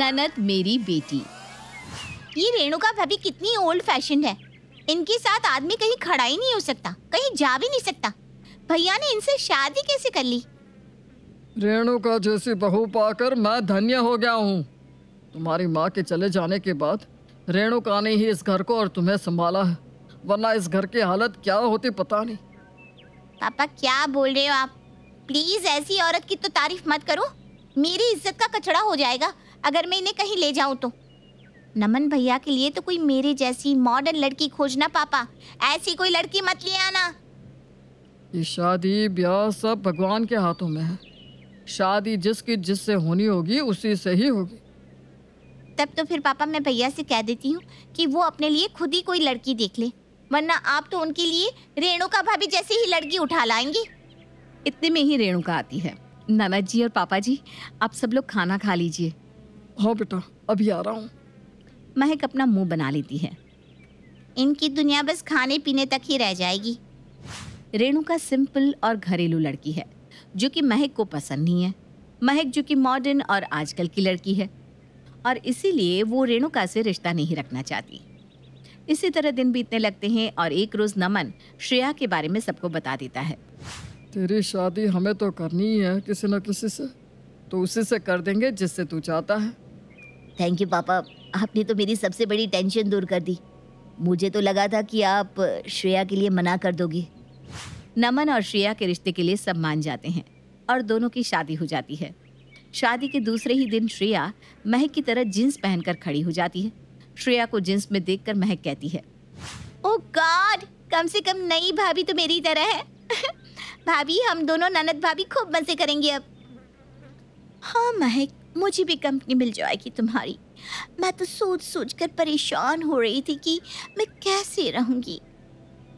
ननद मेरी बेटी। ये रेणुका भाभी कितनी ओल्ड फैशन है, इनके साथ आदमी कहीं खड़ा ही नहीं हो सकता, कहीं जा भी नहीं सकता। भैया ने इनसे शादी कैसे कर ली? रेणुका जैसी बहू पाकर मैं धन्य हो गया हूँ। तुम्हारी माँ के चले जाने के बाद रेणुका ने ही इस घर को और तुम्हें संभाला है, वरना इस घर की हालत क्या होती पता नहीं। पापा क्या बोल रहे हो आप? प्लीज ऐसी औरत की तो तारीफ मत करो, मेरी इज्जत का कचरा हो जाएगा अगर मैं इन्हें कहीं ले जाऊं तो। नमन भैया के लिए तो कोई मेरे जैसी मॉडर्न लड़की खोजना पापा, ऐसी कोई लड़की मत ले आना। ये शादी ब्याह सब भगवान के हाथों में है, शादी जिसकी जिससे होनी होगी उसी से ही होगी। तब तो फिर पापा मैं भैया से कह देती हूँ कि वो अपने लिए खुद ही कोई लड़की देख ले, वरना आप तो उनके लिए रेणुका भाभी जैसी ही लड़की उठा लाएंगी। इतने में ही रेणुका आती है। नाना जी और पापा जी आप सब लोग खाना खा लीजिए। हाँ बेटा अभी आ रहा हूँ। महक अपना मुंह बना लेती है। इनकी दुनिया बस खाने पीने तक ही रह जाएगी। रेणुका सिंपल और घरेलू लड़की है जो कि महक को पसंद नहीं है। महक जो कि मॉडर्न और आजकल की लड़की है और इसीलिए वो रेणुका से रिश्ता नहीं रखना चाहती। इसी तरह दिन बीतने लगते हैं और एक रोज़ नमन श्रेया के बारे में सबको बता देता है। तेरी शादी हमें तो करनी है किसी न किसी से, तो उसी से कर देंगे जिससे तू चाहता है। थैंक यू पापा, आपने तो मेरी सबसे बड़ी टेंशन दूर कर दी। मुझे तो लगा था कि आप श्रेया के लिए मना कर दोगे। नमन और श्रेया के रिश्ते के लिए सब मान जाते हैं और दोनों की शादी हो जाती है। शादी के दूसरे ही दिन श्रेया महक की तरह जींस पहनकर खड़ी हो जाती है। श्रेया को जींस में देखकर महक कहती है, ओह गॉड, कम से कम नई भाभी तो मेरी तरह है। भाभी हम दोनों ननद भाभी खूब मजे करेंगे अब। हाँ महक, मुझे भी कंपनी मिल जाएगी तुम्हारी। मैं तो सोच सोच कर परेशान हो रही थी कि मैं कैसे रहूँगी।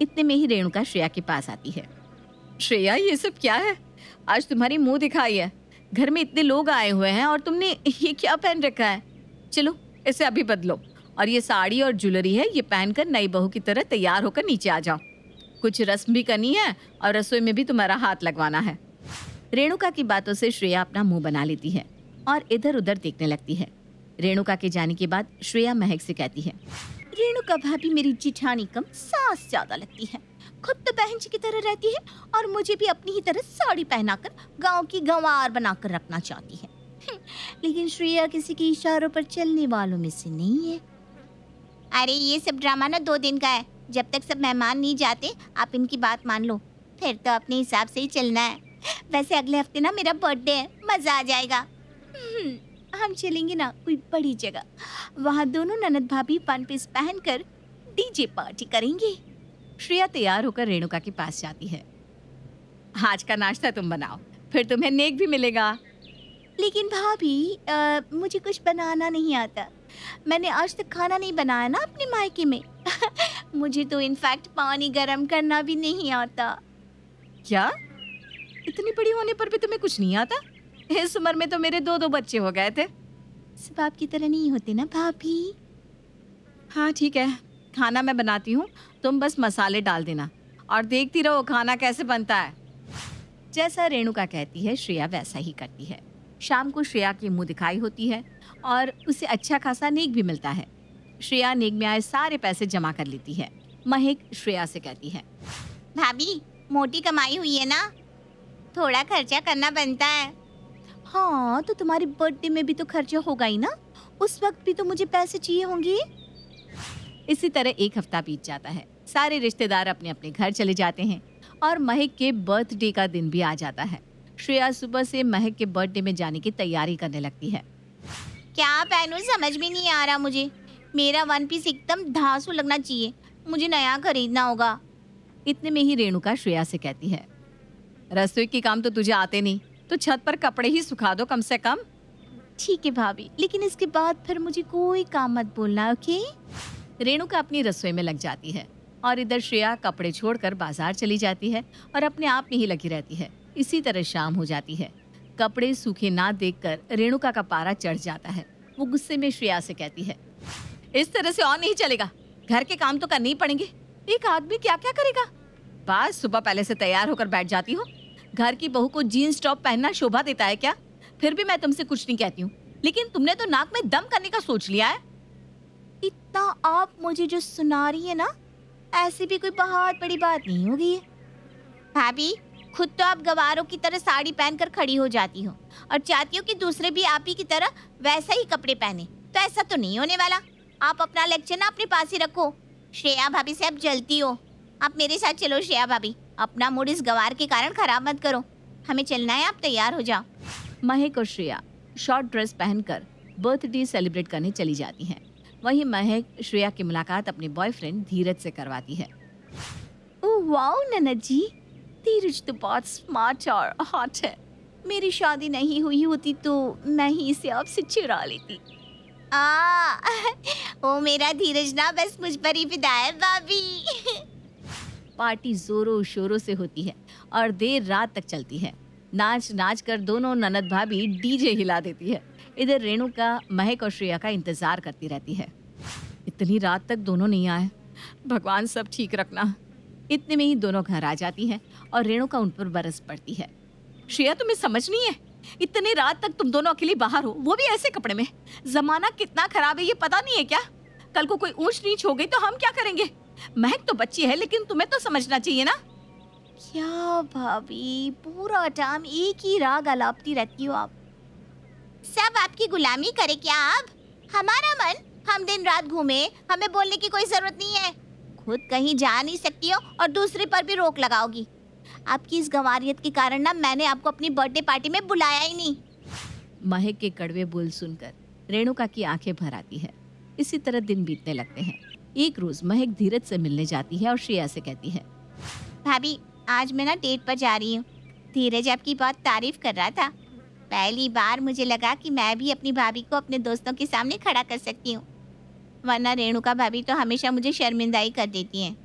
इतने में ही रेणुका श्रेया के पास आती है। श्रेया ये सब क्या है? आज तुम्हारी मुंह दिखाई है, घर में इतने लोग आए हुए हैं और तुमने ये क्या पहन रखा है? चलो इसे अभी बदलो और ये साड़ी और ज्वेलरी है ये पहनकर नई बहू की तरह तैयार होकर नीचे आ जाओ। कुछ रस्म भी करनी है और रसोई में भी तुम्हारा हाथ लगवाना है। रेणुका की बातों से श्रेया अपना मुँह बना लेती है और इधर उधर देखने लगती है। रेणुका के जाने के बाद श्रेया महक से कहती है, रेणुका भाभी मेरी जिठानी कम सास ज्यादा लगती है, खुद तो बहन जी की तरह रहती है और मुझे भी अपनी ही तरह साड़ी पहनाकर गांव की गंवार बनाकर रखना चाहती है। लेकिन श्रेया किसी के इशारों पर चलने वालों में से नहीं है। अरे ये सब ड्रामा ना 2 दिन का है, जब तक सब मेहमान नहीं जाते आप इनकी बात मान लो, फिर तो अपने हिसाब से ही चलना है। वैसे अगले हफ्ते ना मेरा बर्थडे है, मजा आ जाएगा। हम चलेंगे ना कोई बड़ी जगह, वहाँ दोनों ननद भाभी पान पीस पहनकर डीजे पार्टी करेंगे। श्रेया तैयार होकर रेणुका के पास जाती है। आज का नाश्ता तुम बनाओ, फिर तुम्हें नेक भी मिलेगा। लेकिन भाभी मुझे कुछ बनाना नहीं आता, मैंने आज तक खाना नहीं बनाया ना अपने मायके में। मुझे तो इनफैक्ट पानी गर्म करना भी नहीं आता। क्या इतनी बड़ी होने पर भी तुम्हें कुछ नहीं आता? इस उम्र में तो मेरे 2 बच्चे हो गए थे। सब आपकी तरह नहीं होते ना भाभी। हाँ ठीक है, खाना मैं बनाती हूँ, तुम बस मसाले डाल देना और देखती रहो खाना कैसे बनता है। जैसा रेणुका कहती है श्रेया वैसा ही करती है। शाम को श्रेया की मुँह दिखाई होती है और उसे अच्छा खासा नेक भी मिलता है। श्रेया नेक में आए सारे पैसे जमा कर लेती है। महक श्रेया से कहती है, भाभी मोटी कमाई हुई है ना, थोड़ा खर्चा करना बनता है। हाँ तो तुम्हारी बर्थडे में भी तो खर्चा होगा ही ना, उस वक्त भी तो मुझे पैसे चाहिए होंगे। इसी तरह एक हफ्ता बीत जाता है, सारे रिश्तेदार अपने अपने घर चले जाते हैं और महक के बर्थडे का दिन भी आ जाता है। श्रेया सुबह से महक के बर्थडे में जाने की तैयारी करने लगती है। क्या पहनूं समझ में नहीं आ रहा मुझे, मेरा वन पीस एकदम धांसू लगना चाहिए, मुझे नया खरीदना होगा। इतने में ही रेणुका श्रेया से कहती है, रसोई के काम तो तुझे आते नहीं, तो छत पर कपड़े ही सुखा दो कम से कम। ठीक है भाभी, लेकिन इसके बाद फिर मुझे कोई काम मत बोलना, ओके? रेणुका अपनी रसोई में लग जाती है और इधर श्रेया कपड़े छोड़कर बाजार चली जाती है और अपने आप में ही लगी रहती है। इसी तरह शाम हो जाती है। कपड़े सूखे ना देखकर रेणुका का पारा चढ़ जाता है। वो गुस्से में श्रेया से कहती है, इस तरह से और नहीं चलेगा, घर के काम तो करने ही पड़ेंगे, एक आदमी क्या क्या करेगा। बस सुबह पहले से तैयार होकर बैठ जाती हो, घर की बहू को जीन्स टॉप पहनना शोभा देता है क्या? फिर भी मैं तुमसे कुछ नहीं कहती हूँ, लेकिन तुमने तो नाक में दम करने का सोच लिया है। इतना आप मुझे जो सुना रही है ना, ऐसी भी कोई बहुत बड़ी बात नहीं होगी। भाभी, खुद तो आप गवारों की तरह साड़ी पहनकर खड़ी हो जाती हो और चाहती हो कि दूसरे भी आप ही की तरह वैसा ही कपड़े पहने, तो ऐसा तो नहीं होने वाला। आप अपना लेक्चर ना अपने पास ही रखो। श्रेया भाभी से आप जलती हो। आप मेरे साथ चलो श्रेया भाभी, अपना मूड इस गवार के कारण खराब मत करो। हमें चलना है, आप तैयार हो जाओ। महक और श्रेया शॉर्ट ड्रेस पहनकर बर्थडे सेलिब्रेट करने चली जाती हैं। वहीं महक श्रेया की मुलाकात अपने बॉयफ्रेंड धीरज से करवाती है। ओह वाओ ननद जी, धीरज तो बहुत स्मार्ट और हॉट है। मेरी शादी नहीं हुई होती तो मैं ही इसे आपसे चुरा लेती। ओ मेरा धीरज ना बस मुझ पर ही फिदा है भाभी। पार्टी जोरों शोरों से होती है और देर रात तक चलती है। नाच नाच कर दोनों ननद भाभी डीजे हिला देती है। इधर रेणुका महक और श्रेया का इंतजार करती रहती है। इतनी रात तक दोनों नहीं आए, भगवान सब ठीक रखना। इतने में ही दोनों घर आ जाती हैं और रेणुका उन पर बरस पड़ती है। श्रेया, तुम्हें समझ नहीं है, इतने रात तक तुम दोनों अकेली बाहर हो, वो भी ऐसे कपड़े में। जमाना कितना खराब है ये पता नहीं है क्या? कल को कोई ऊंच नीच हो गई तो हम क्या करेंगे? महक तो बच्ची है, लेकिन तुम्हें तो समझना चाहिए ना। क्या भाभी, पूरा टाइम एक ही राग अलापती रहती हो आप। सब आपकी गुलामी करे क्या आप? हमारा मन, हम दिन रात घूमे, हमें बोलने की कोई जरूरत नहीं है। खुद कहीं जा नहीं सकती हो और दूसरे पर भी रोक लगाओगी। आपकी इस गंवारियत के कारण ना मैंने आपको अपनी बर्थडे पार्टी में बुलाया ही नहीं। महक के कड़वे बोल सुनकर रेणुका की आंखें भर आती है। इसी तरह दिन बीतने लगते हैं। एक रोज महक धीरज से मिलने जाती है और श्रेया से कहती है, भाभी आज मैं ना डेट पर जा रही हूँ। धीरज आपकी बहुत तारीफ कर रहा था। पहली बार मुझे लगा कि मैं भी अपनी भाभी को अपने दोस्तों के सामने खड़ा कर सकती हूँ, वरना रेणुका भाभी तो हमेशा मुझे शर्मिंदाई कर देती हैं।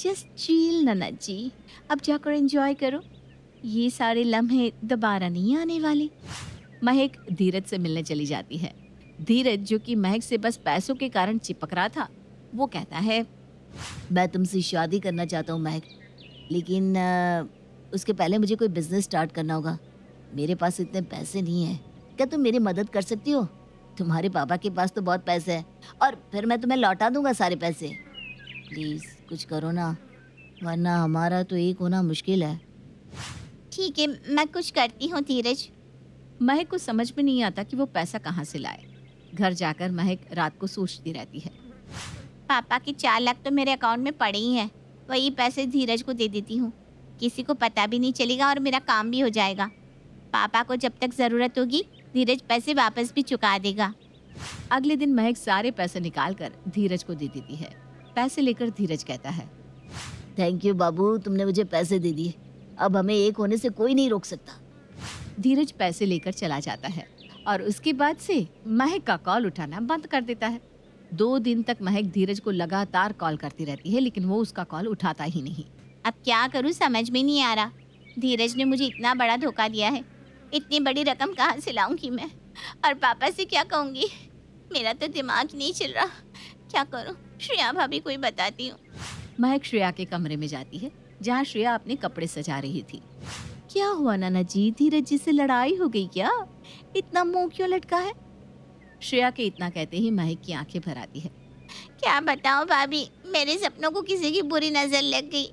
जस्ट चिल ननद जी, अब जाकर एंजॉय करो। ये सारे लम्हे दोबारा नहीं आने वाले। महक धीरज से मिलने चली जाती है। धीरज, जो कि महक से बस पैसों के कारण चिपक रहा था, वो कहता है, मैं तुमसे शादी करना चाहता हूँ महक, लेकिन उसके पहले मुझे कोई बिजनेस स्टार्ट करना होगा। मेरे पास इतने पैसे नहीं है, क्या तुम मेरी मदद कर सकती हो? तुम्हारे पापा के पास तो बहुत पैसे हैं और फिर मैं तुम्हें लौटा दूंगा सारे पैसे। प्लीज़ कुछ करो ना, वरना हमारा तो एक होना मुश्किल है। ठीक है, मैं कुछ करती हूँ धीरज। महक को समझ में नहीं आता कि वो पैसा कहाँ से लाए। घर जाकर महक रात को सोचती रहती है। पापा के 4 लाख तो मेरे अकाउंट में पड़े ही हैं, वही पैसे धीरज को दे देती हूँ। किसी को पता भी नहीं चलेगा और मेरा काम भी हो जाएगा। पापा को जब तक ज़रूरत होगी धीरज पैसे वापस भी चुका देगा। अगले दिन महक सारे पैसे निकालकर धीरज को दे देती है। पैसे लेकर धीरज कहता है, थैंक यू बाबू, तुमने मुझे पैसे दे दिए। अब हमें एक होने से कोई नहीं रोक सकता। धीरज पैसे लेकर चला जाता है और उसके बाद से महक का कॉल उठाना बंद कर देता है। 2 दिन तक महक धीरज को लगातार कॉल करती रहती है, लेकिन वो उसका कॉल उठाता ही नहीं। अब क्या करूँ समझ में नहीं आ रहा। धीरज ने मुझे इतना बड़ा धोखा दिया है, इतनी बड़ी रकम कहाँ से लाऊंगी मैं? और पापा से क्या कहूँगी? मेरा तो दिमाग नहीं चल रहा, क्या करूँ? श्रेया भाभी कोई बताती हूँ। महक श्रेया के कमरे में जाती है, जहाँ श्रेया अपने कपड़े सजा रही थी। क्या हुआ नाना जी, धीरज जी से लड़ाई हो गई क्या? इतना मुँह क्यों लटका है? श्रेया के इतना कहते ही महक की आंखें भर आती है। क्या बताओ भाभी, मेरे सपनों को किसी की बुरी नज़र लग गई।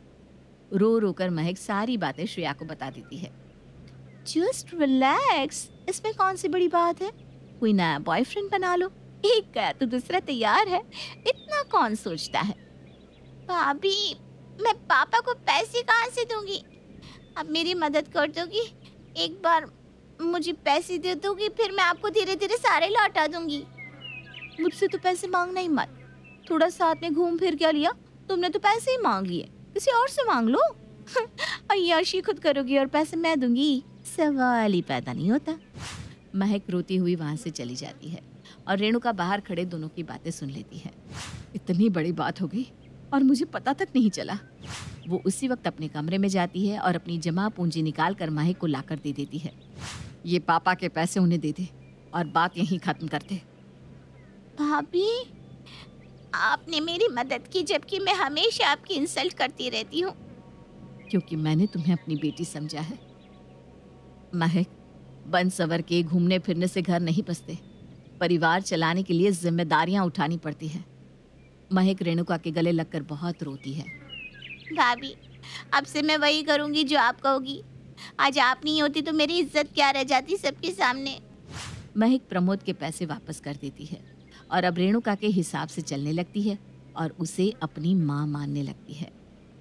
रो रो कर महक सारी बातें श्रेया को बता देती है। जस्ट रिलैक्स, इसमें कौन सी बड़ी बात है? कोई नया बॉयफ्रेंड बना लो, एक गया तो दूसरा तैयार है, इतना कौन सोचता है? भाभी, मैं पापा को पैसे कहाँ से दूंगी? अब मेरी मदद कर दोगी? एक बार मुझे पैसे दे दोगी, फिर मैं आपको धीरे धीरे सारे लौटा दूंगी। मुझसे तो पैसे मांगना ही मत। थोड़ा साथ में घूम फिर क्या लिया? तुमने तो पैसे ही मांग लिए, किसी और से मांग लो। अय्याशी खुद करोगी और पैसे मैं दूंगी, सवाल ही पैदा नहीं होता। महक रोती हुई वहाँ से चली जाती है और रेणुका बाहर खड़े दोनों की बातें सुन लेती है। इतनी बड़ी बात हो गई और मुझे पता तक नहीं चला। वो उसी वक्त अपने कमरे में जाती है और अपनी जमा पूंजी निकाल कर महक को लाकर दे देती है। ये पापा के पैसे उन्हें दे दे और बात यहीं खत्म करते। भाभी, आपने मेरी मदद की, जबकि मैं हमेशा आपकी इंसल्ट करती रहती हूँ। क्योंकि मैंने तुम्हें अपनी बेटी समझा है। महक, बन सवर के घूमने फिरने से घर नहीं बसते, परिवार चलाने के लिए जिम्मेदारियां उठानी पड़ती हैं। महक रेणुका के गले लगकर बहुत रोती है। भाभी, अब से मैं वही करूंगी जो आप कहोगी। आज आप नहीं होती तो मेरी इज्जत क्या रह जाती सबके सामने। महक प्रमोद के पैसे वापस कर देती है और अब रेणुका के हिसाब से चलने लगती है और उसे अपनी माँ मानने लगती है।